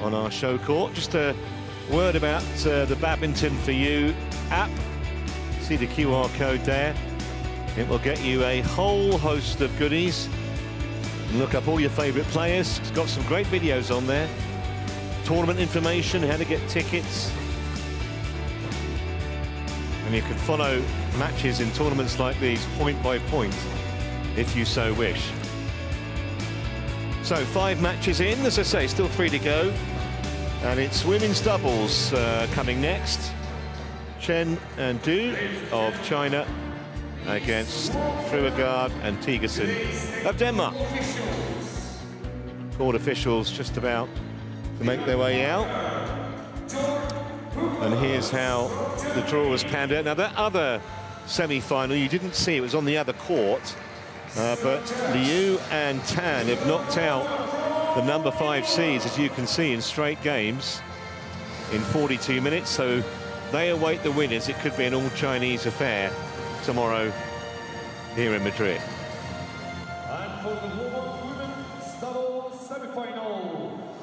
on our show court. Just a word about the Badminton4U app. See the QR code there. It will get you a whole host of goodies. Look up all your favourite players. It's got some great videos on there. Tournament information, how to get tickets. And you can follow matches in tournaments like these point by point, if you so wish. So 5 matches in, as I say, still 3 to go. And it's women's doubles coming next. Chen and Du of China against Fruergaard and Thygesen of Denmark. Court officials just about to make their way out. And here's how the draw was panned out. Now, that other semi-final, you didn't see, it was on the other court. But Liu and Tan have knocked out the number 5 seeds, as you can see, in straight games in 42 minutes. So they await the winners. It could be an all-Chinese affair tomorrow here in Madrid. And for the women's double semi-final,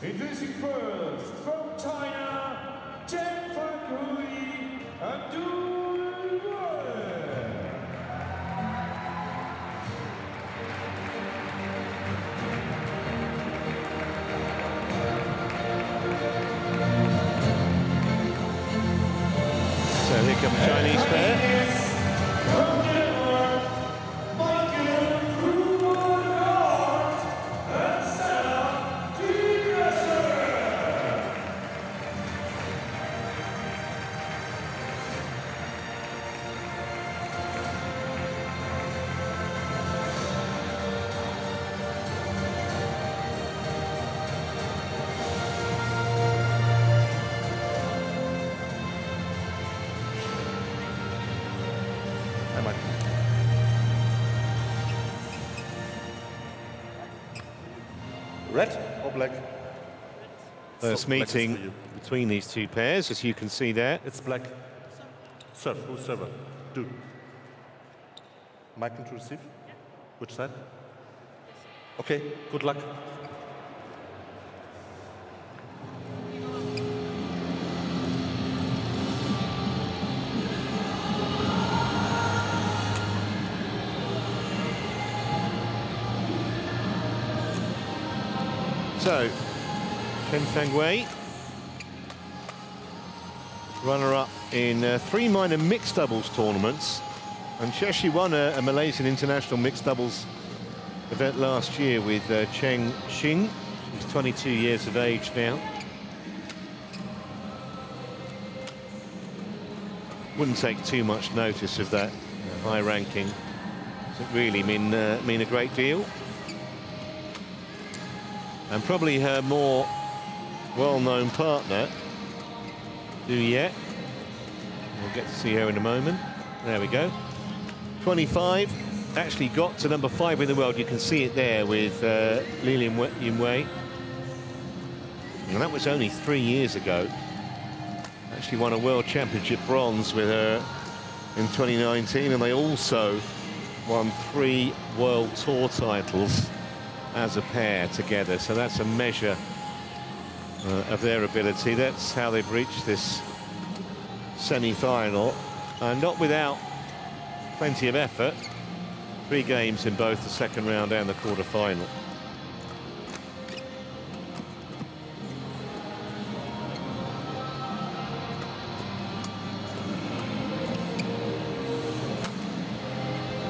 introducing first from China, Chen Fang Hui and Du Yue. So here comes the Chinese pair. Michael Fruergaard and Sara Red or black? First meeting between these 2 pairs, as you can see there. It's black. Serve. Who's server? Do. Michael to receive? Yeah. Which side? Okay, good luck. So, Chen Fangwei, runner-up in 3 minor mixed doubles tournaments, and she won a Malaysian international mixed doubles event last year with Cheng Xing. She's 22 years of age now. Wouldn't take too much notice of that high ranking. Doesn't really mean a great deal. And probably her more well-known partner, Du Yue. We'll get to see her in a moment. There we go. 25, actually got to number 5 in the world. You can see it there with Lilian Wei. And that was only 3 years ago. Actually won a World Championship bronze with her in 2019, and they also won 3 World Tour titles as a pair together, so that's a measure of their ability. That's how they've reached this semi-final, and not without plenty of effort. 3 games in both the second round and the quarter-final.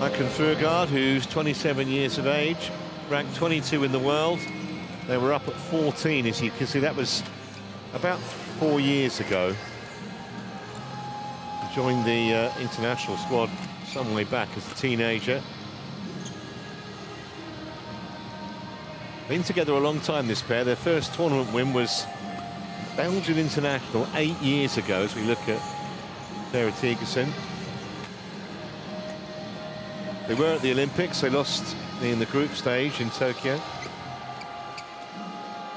Akin Fruergaard, who's 27 years of age, ranked 22 in the world. They were up at 14, as you can see. That was about 4 years ago. She joined the international squad some way back as a teenager. Been together a long time, this pair. Their first tournament win was Belgian international 8 years ago, as we look at Sara Thygesen. They were at the Olympics. They lost in the group stage in Tokyo.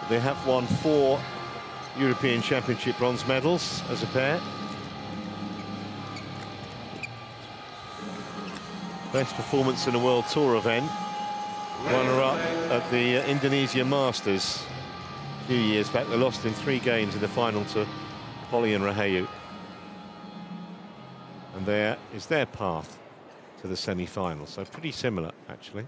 They have won 4 European Championship bronze medals as a pair. Best performance in a World Tour event. Runner-up at the Indonesia Masters few years back. They lost in 3 games in the final to Polly and Rahayu. And there is their path to the semi-final. So pretty similar, actually.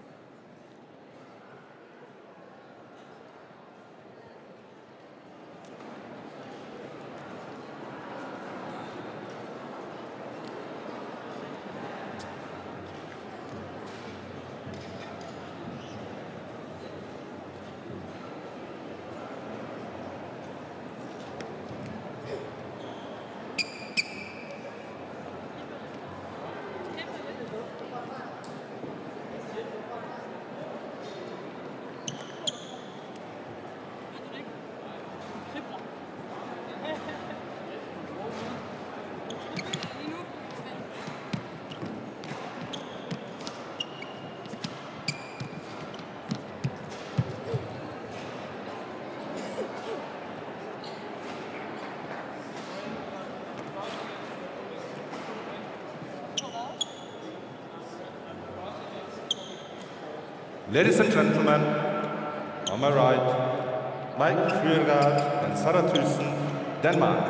Ladies and gentlemen, on my right, Michael Fruergaard and Sara Thygesen, Denmark.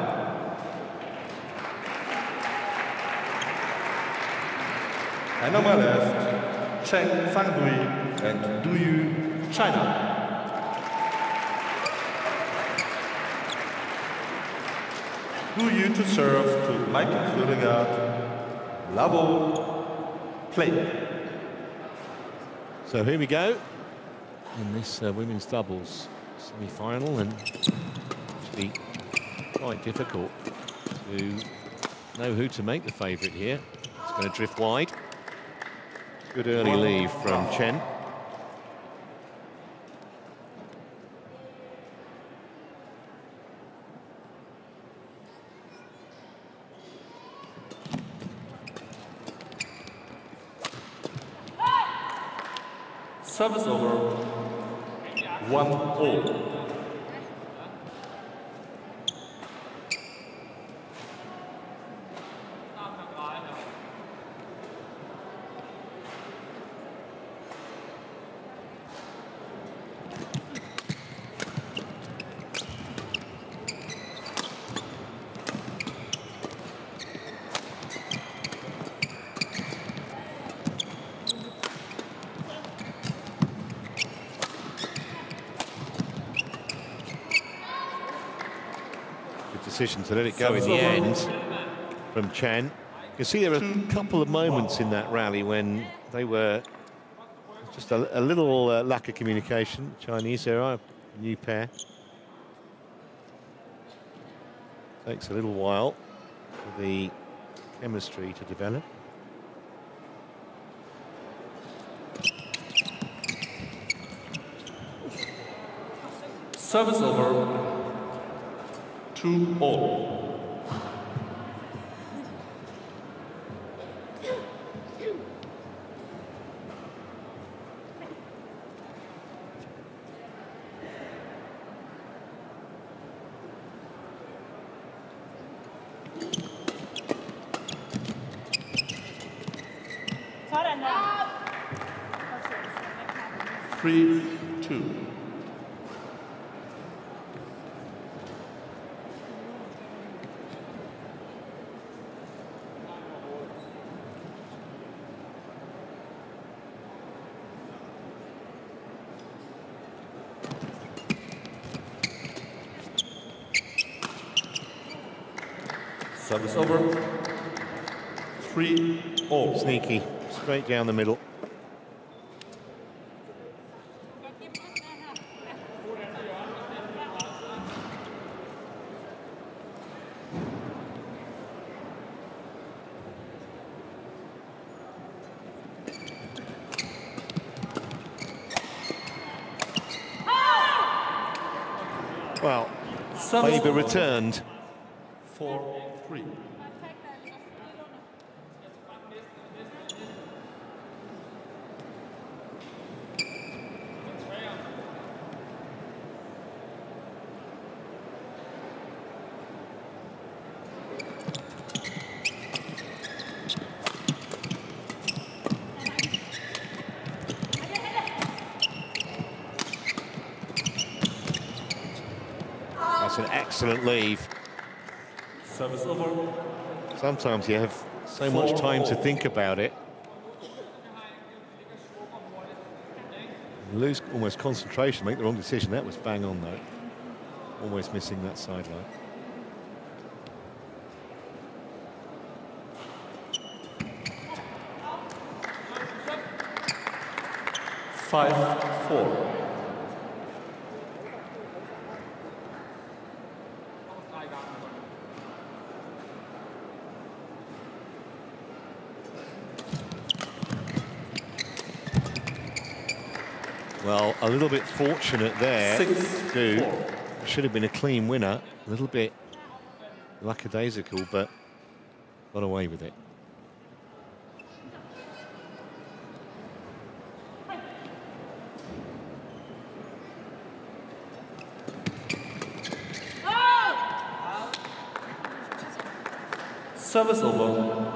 And on my left, Chen Fang Hui and Du Yue, China. Du Yue to serve to Michael Fruergaard, Lavo, play. So here we go in this women's doubles semi-final, and actually quite difficult to know who to make the favourite here. It's going to drift wide. Good early leave from Chen. Service over, 1-0. To let it go in the end from Chen. You can see there were a couple of moments in that rally when they were just a little lack of communication. Chinese, there are a new pair. Takes a little while for the chemistry to develop. Service over. 2-0. Three. Service over. 3-0. Sneaky, straight down the middle. Well, Faber returned. 4-3. That's an excellent leave. Sometimes you have so much time to think about it. Lose almost concentration, make the wrong decision. That was bang on, though. Almost missing that sideline. Five-four. Well, a little bit fortunate there. Six-two. Should have been a clean winner. A little bit lackadaisical, but got away with it. Service over.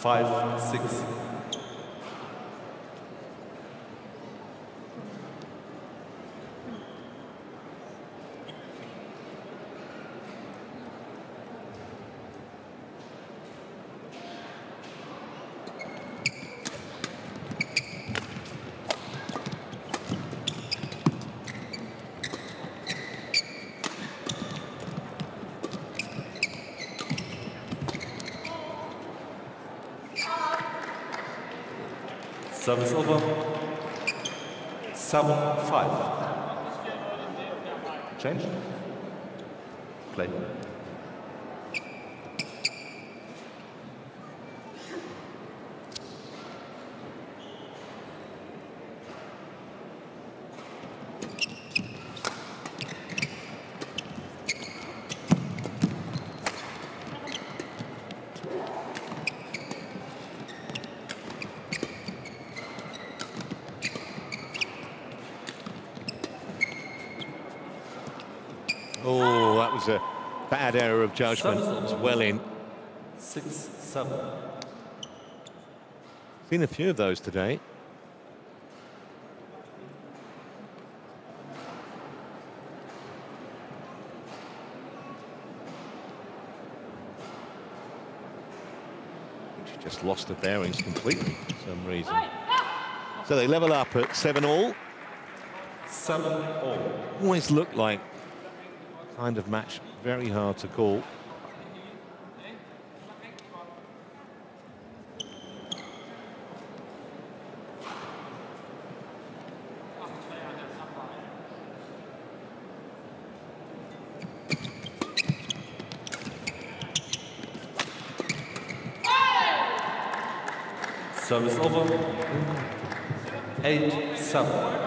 5-6. Service over. 7-5. Change. Play. A bad error of judgment. It was well in. 6-7. Seen a few of those today. She just lost the bearings completely for some reason. So they level up at 7-all. 7-all. Always looked like kind of match, very hard to call. Service over. 8-7.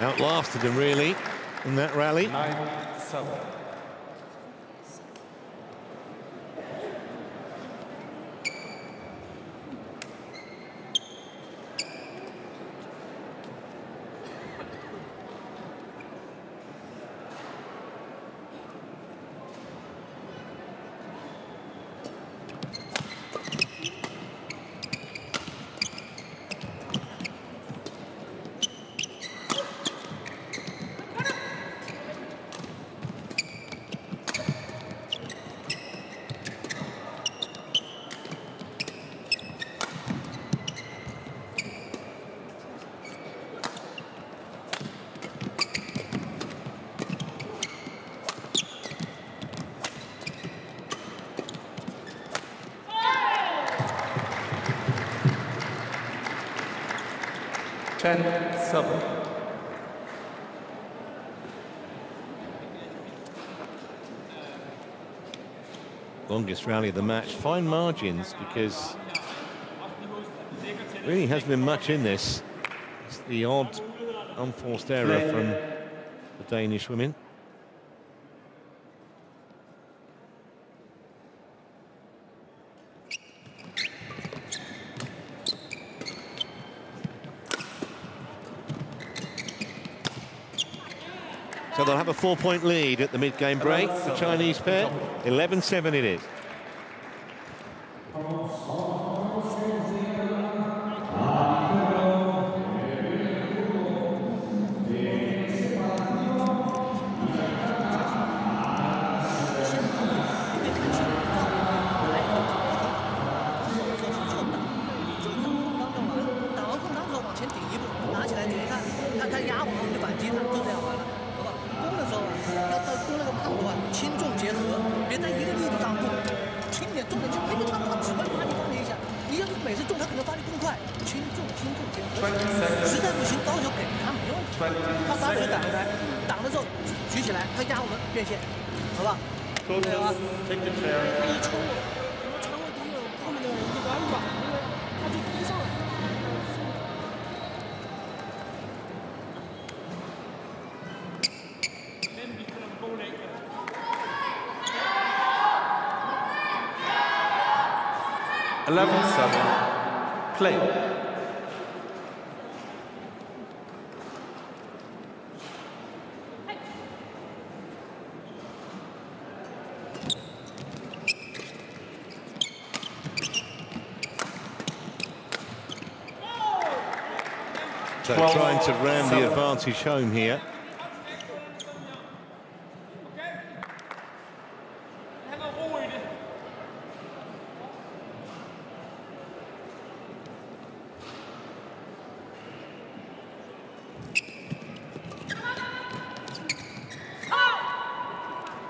Outlasted him really in that rally. 9-7. And 7. longest rally of the match. Fine margins, because really hasn't been much in this. It's the odd unforced error from the Danish women. So they'll have a 4-point lead at the mid-game break. The Chinese pair, 11-7 it is. So trying to ram the advantage home here.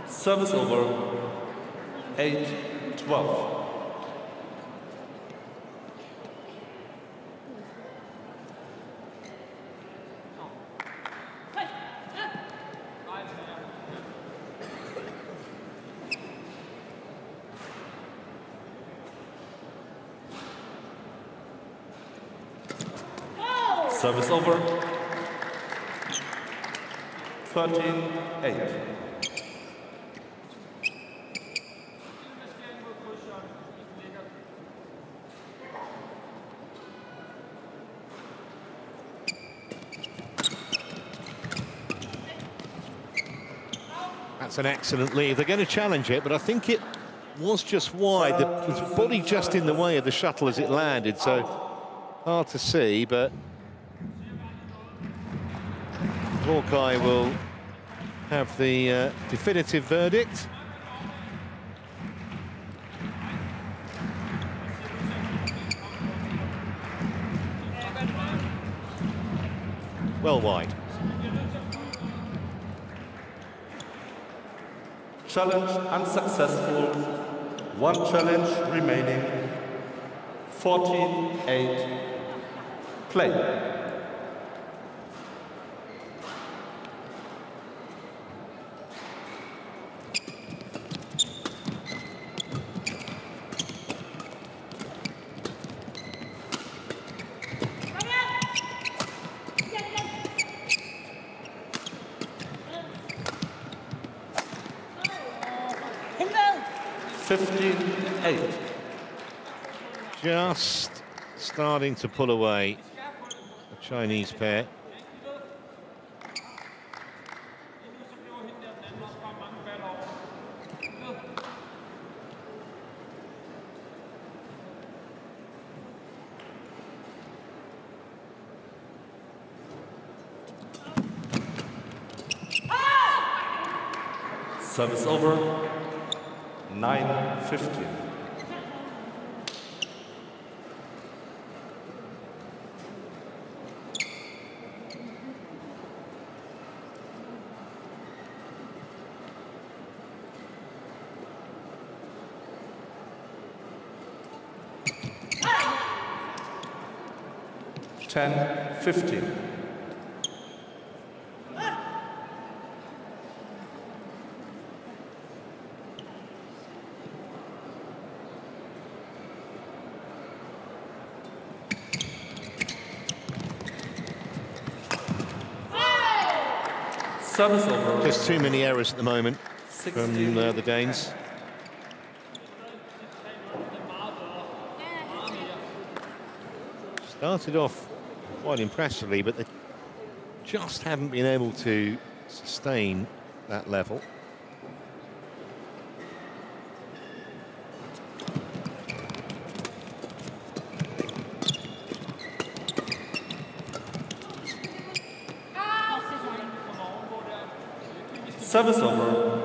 Service over, 8-12. Service over, 13-8. That's an excellent lead. They're going to challenge it, but I think it was just wide. The body just in the way of the shuttle as it landed, so hard to see, but Hawkeye will have the definitive verdict. Well wide. Challenge unsuccessful. One challenge remaining. 14-8. Play. Just starting to pull away the Chinese pair. Service over, 9-15. Service over. Just too many errors at the moment from the Danes. Started off quite impressively, but they just haven't been able to sustain that level. Service over,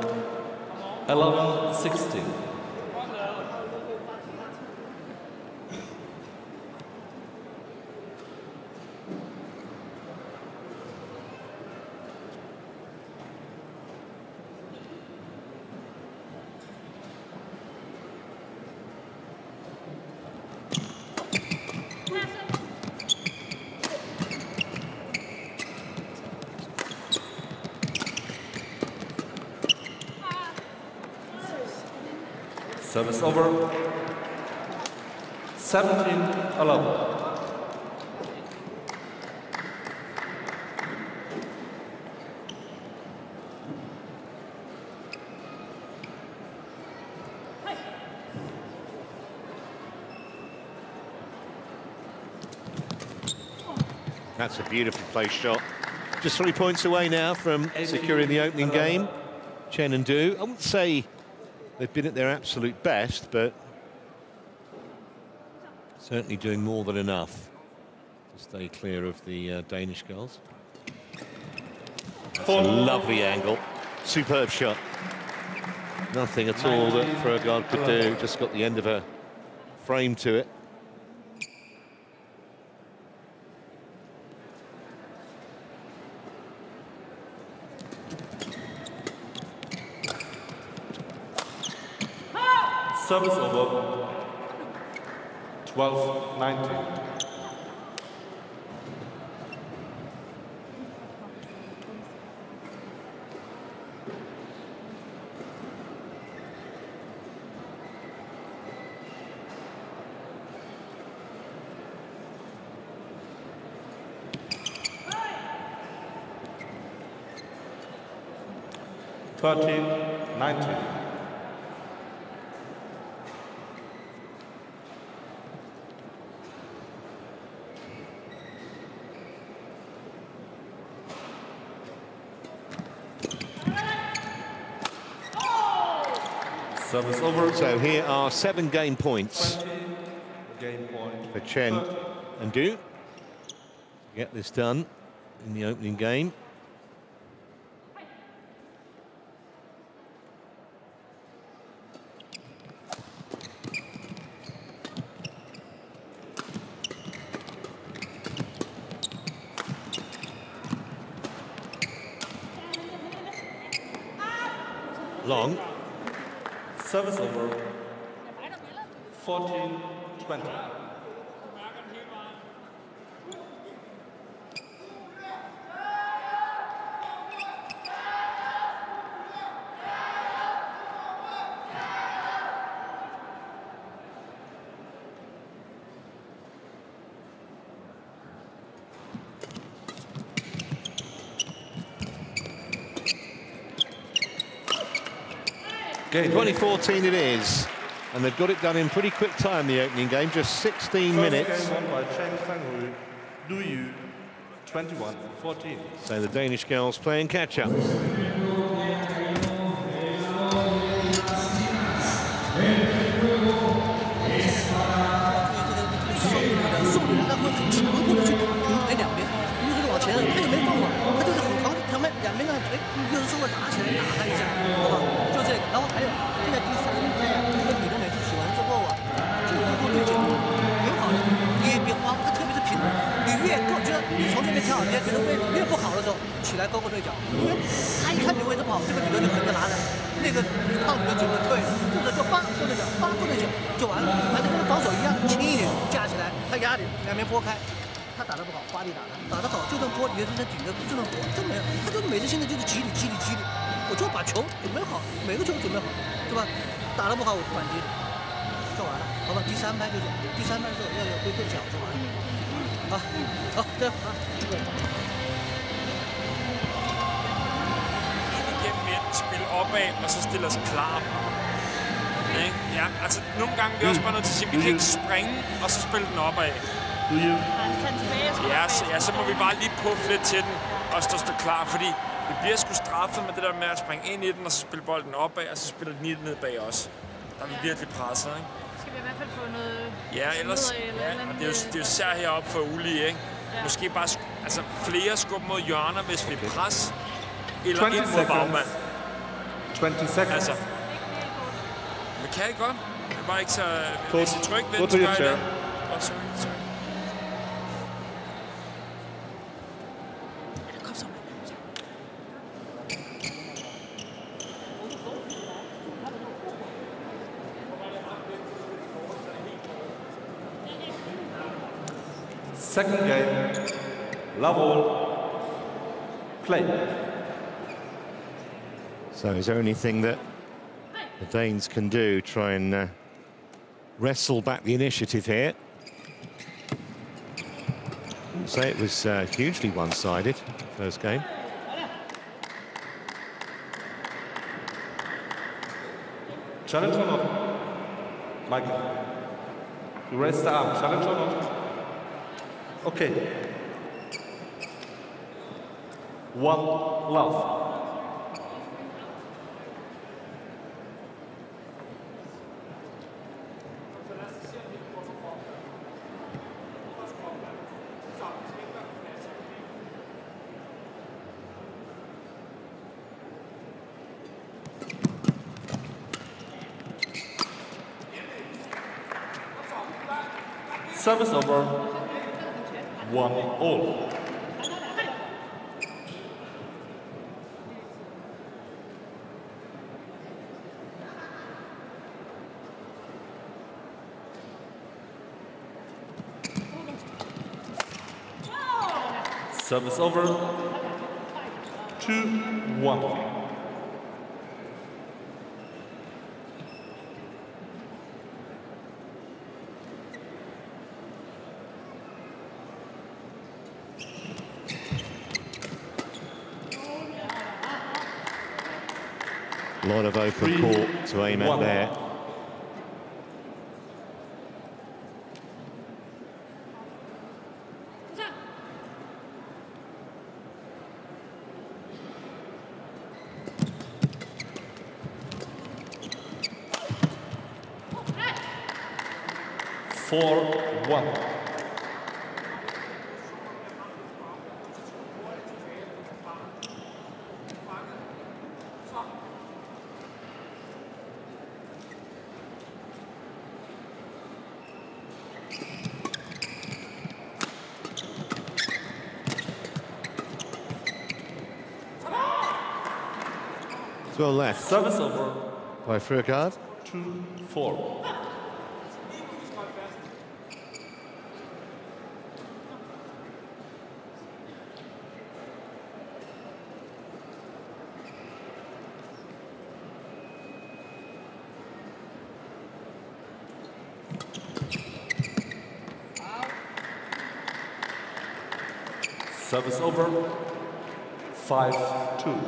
11-16. Service over, 17-11. That's a beautiful place shot. Just 3 points away now from securing the opening game. Chen and Du, I wouldn't say they've been at their absolute best, but certainly doing more than enough to stay clear of the Danish girls. That's a lovely angle. Superb shot. Nothing at all that Fruergaard could do. Just got the end of her frame to it. Service over, 12-19. Hey. 13-19. Service over. So here are 7 game points for Chen and Du. Get this done in the opening game. Long. Service over, 14-20. Game 2014 it is, and they've got it done in pretty quick time, the opening game, just 16 minutes. First game won by Chen Fang Hui, Du Yue, 21-14. So the Danish girls playing catch-up. spille opad, og så stille os klar. Okay. Ja, altså nogle gange vi også bare nødt til at sige, vi kan ikke springe, og så spille den opad. Ja, så må vi bare lige puffe lidt til den, og stå klar, fordi vi bliver sgu straffet med det der med at springe ind i den, og så spille bolden opad, og så spiller den ned bag os. Der er vi virkelig presset, ikke? Skal vi i hvert fald få noget... Ja, ellers... Eller ja, og det er jo sær heroppe for Uli, ikke? Ja. Måske bare altså, flere skub mod hjørner, hvis vi pres, eller ind mod bagmand. 20 sekunder. Altså, vi kan ikke godt. Det er bare ikke så... Hvis I tryk ved, så gør I det. Second game, love all, play. So it's the only thing that the Danes can do, try and wrestle back the initiative here. So it was hugely one-sided, first game. Challenge or not? Michael, you raise the arm, challenge or not? Okay. One love. Service over. 1-1. Service over. 2-1. A lot of open court to aim at there. Okay. 4-1. Well left. Service over by Fruergaard. 2-4. Service over. 5-2.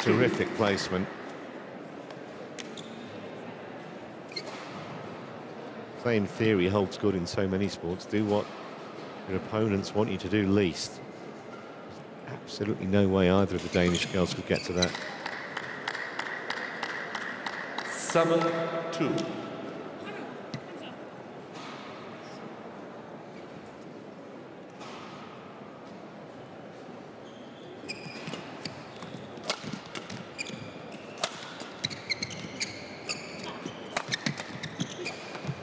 Terrific placement. Playing theory holds good in so many sports. Do what your opponents want you to do least. There's absolutely no way either of the Danish girls could get to that. 7-2.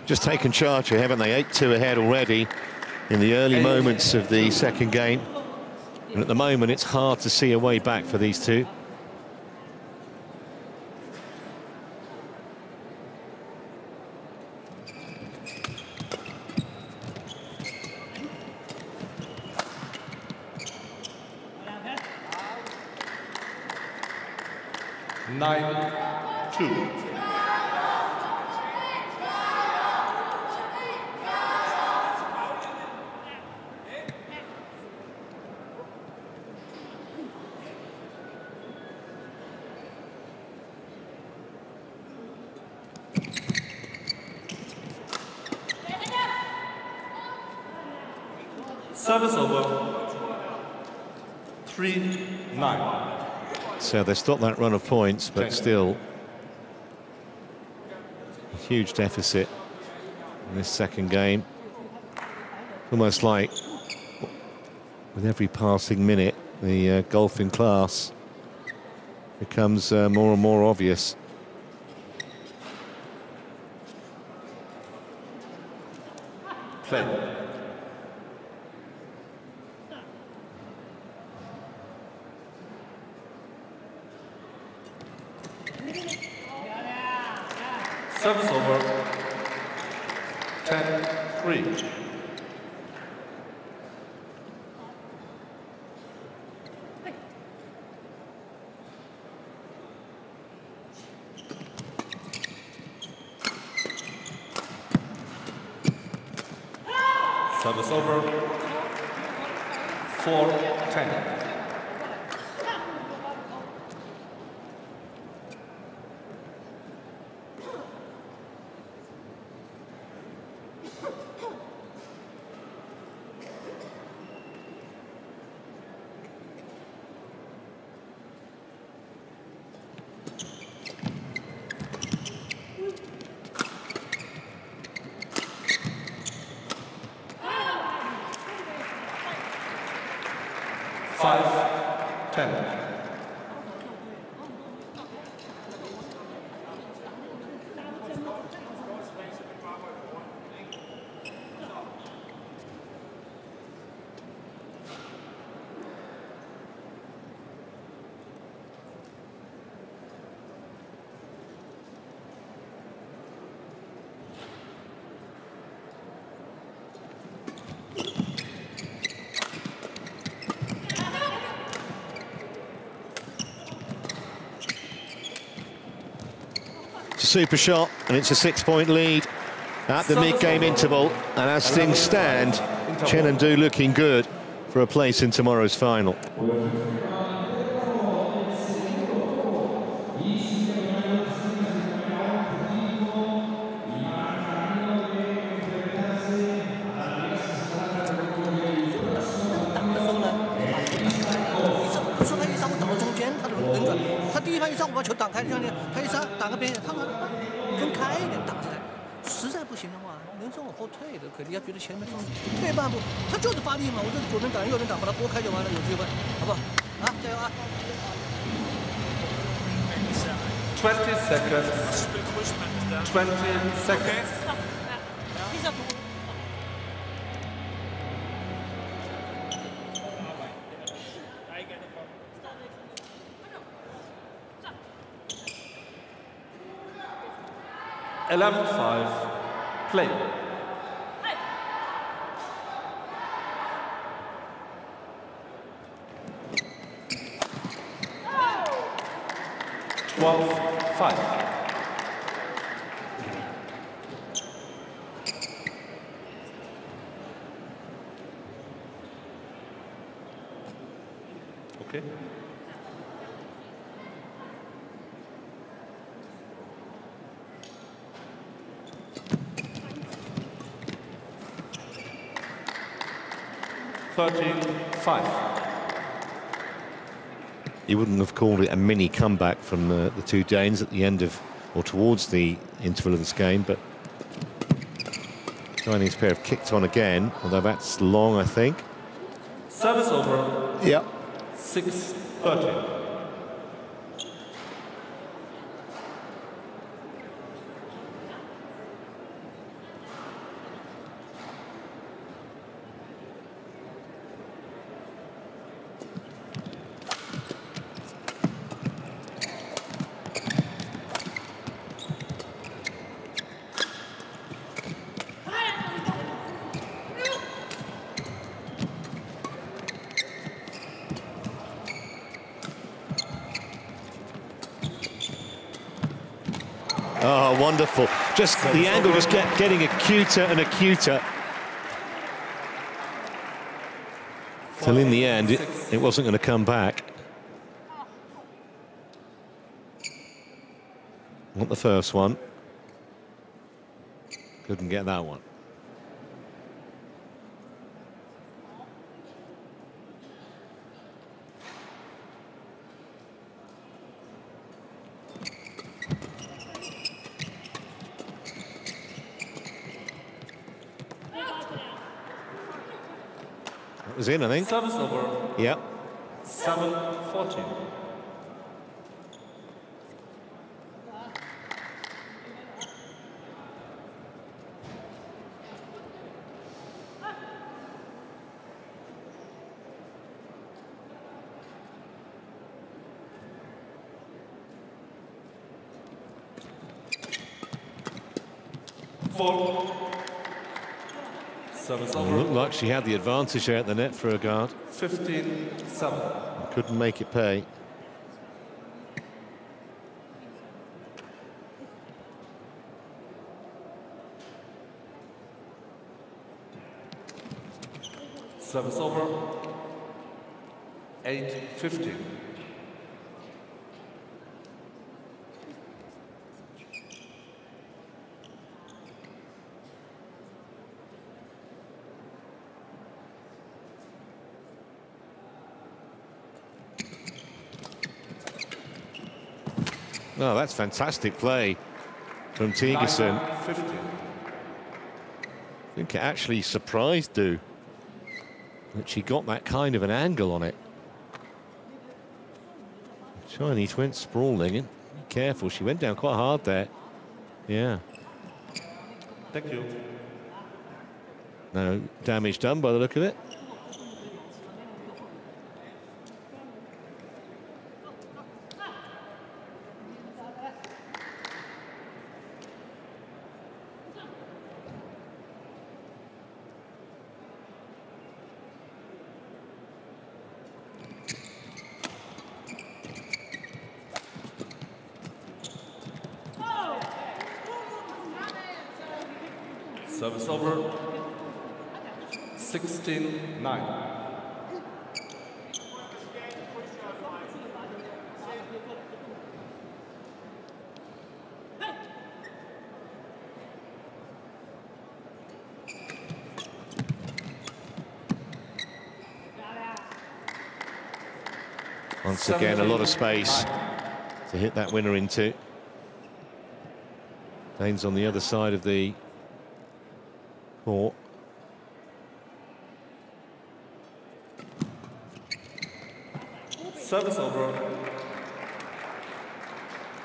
Just taken charge here, haven't they? 8-2 ahead already in the early moments of the second game. And at the moment, it's hard to see a way back for these two. 9-2. Service over. 3-9. So they stopped that run of points, but still a huge deficit in this second game. Almost like with every passing minute, the golfing class becomes more and more obvious. Play. Service over. 10-3. Service over. 4-10. Super shot, and it's a 6-point lead at the mid-game interval. And as things stand, Chen and Du looking good for a place in tomorrow's final. Twenty seconds. Yeah. 11-5. Play. You wouldn't have called it a mini comeback from the two Danes at the end of, or towards the interval of this game, but Chinese pair have kicked on again, although that's long, I think. Service over. Yep. 6-13. Oh, wonderful. Just the angle just kept getting acuter and acuter. Till in the end, it wasn't going to come back. Not the first one. Couldn't get that one. That was in, I think. Service over. Yep. 7-14. Looked like she had the advantage out the net for her guard. 15-7. Couldn't make it pay. Service over. 8-15. Oh, that's fantastic play from Thygesen. I think it actually surprised Du that she got that kind of an angle on it. Chinese went sprawling. Be careful, she went down quite hard there. Yeah. Thank you. No damage done by the look of it. Service over. 16-9. Once again, a lot of space to hit that winner into. Dane's on the other side of the court. Service over.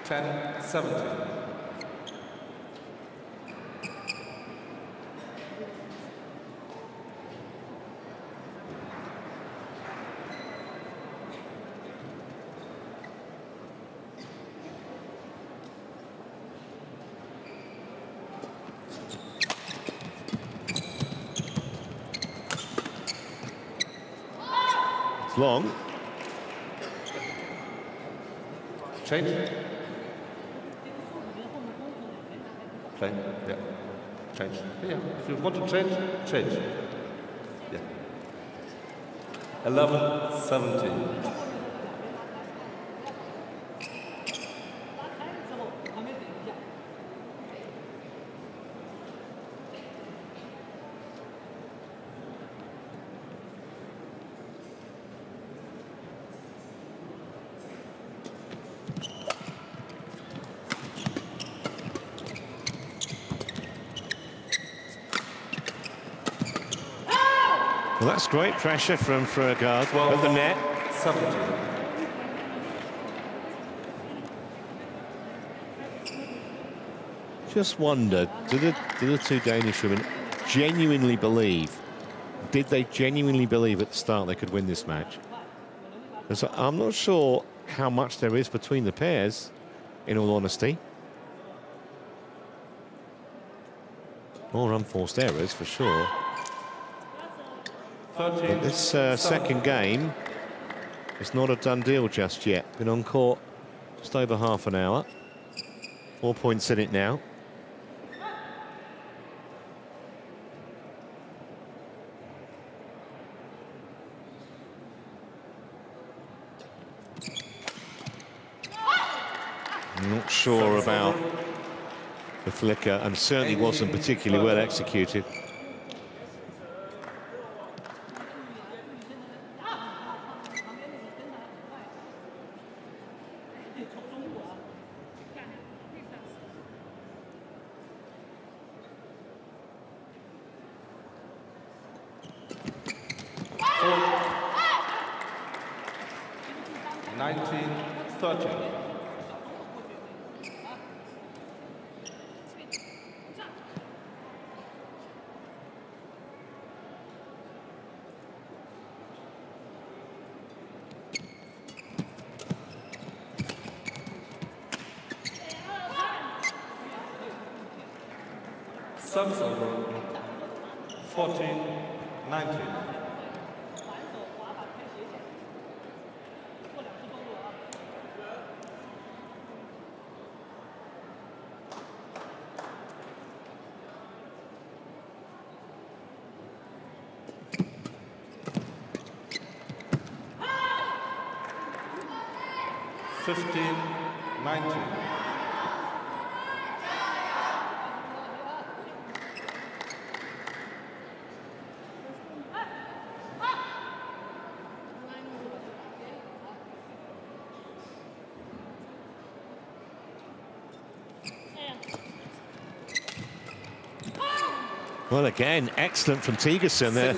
10-17. Long. Change. Play. Yeah. Change. Yeah. If you want to change, change. Yeah. 11-17. Well, that's great pressure from Fruergaard at the net. 17. Just wonder, do the two Danish women genuinely believe? Did they genuinely believe at the start they could win this match? And so I'm not sure how much there is between the pairs, in all honesty. More unforced errors for sure. But this second game is not a done deal just yet. Been on court just over half an hour. 4 points in it now. Not sure about the flicker, and certainly wasn't particularly well executed. Service over, 14-19. Ah! 15-19. Well, again, excellent from Thygesen. They're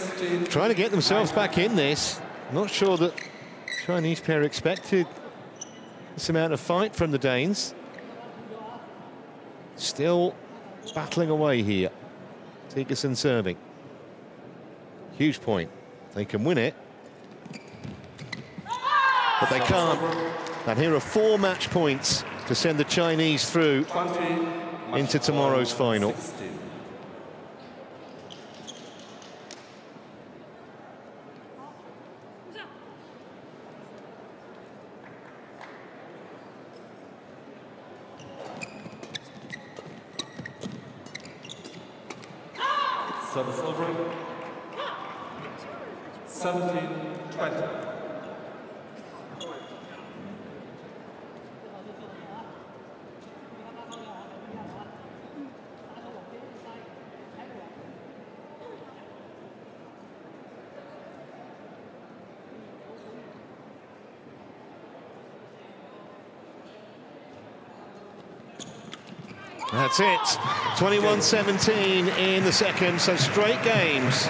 trying to get themselves back in this. Not sure that the Chinese pair expected this amount of fight from the Danes. Still battling away here. Thygesen serving. Huge point. They can win it, but they can't. And here are 4 match points to send the Chinese through into tomorrow's final. Service over. 17-20. That's it, 21-17 in the second, so straight games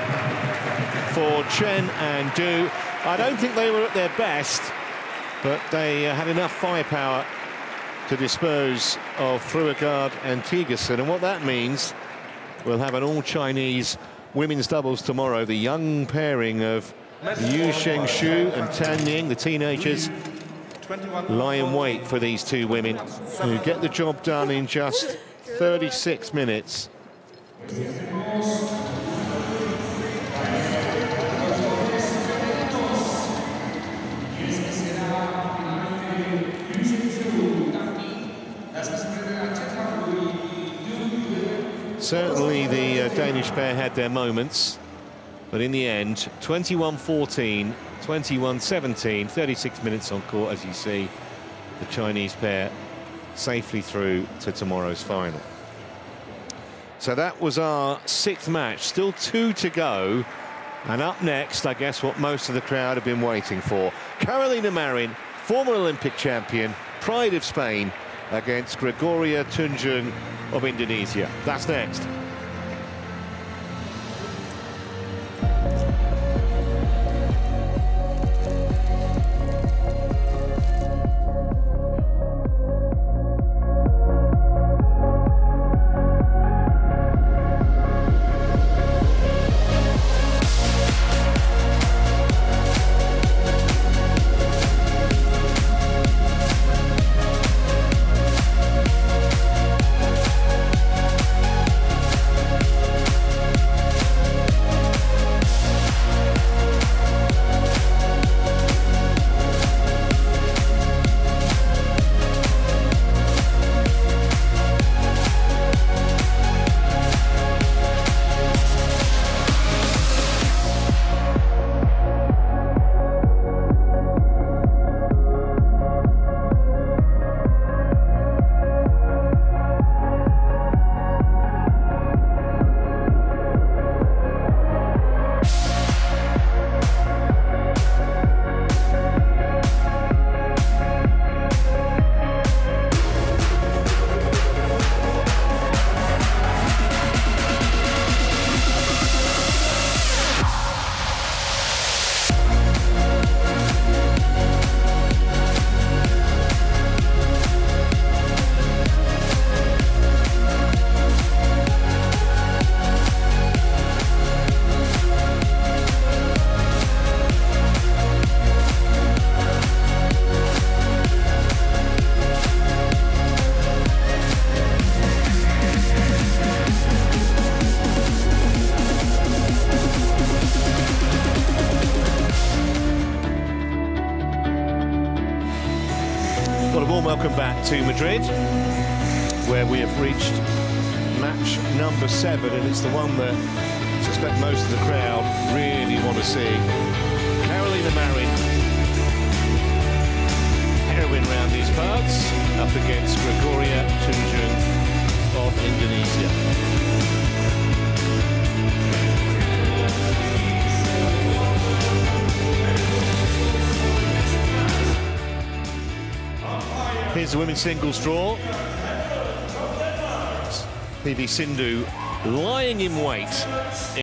for Chen and Du. I don't think they were at their best, but they had enough firepower to dispose of Fruergaard and Thygesen, and what that means, we'll have an all-Chinese women's doubles tomorrow. The young pairing of Yu Shengshu and Tan Ying, the teenagers, lie in wait for these two women who get the job done in just 36 minutes. Certainly the Danish pair had their moments, but in the end, 21-14, 21-17, 36 minutes on court, as you see, the Chinese pair safely through to tomorrow's final. So that was our 6th match, still 2 to go, and up next, I guess what most of the crowd have been waiting for. Carolina Marin, former Olympic champion, pride of Spain, against Gregoria Tunjung of Indonesia. That's next. back to Madrid, where we have reached match number 7, and it's the one that I suspect most of the crowd really want to see. Carolina Marin, heroine round these parts, up against Gregoria Tunjung of Indonesia. Here's the women's singles draw. P.V. Sindhu lying in wait.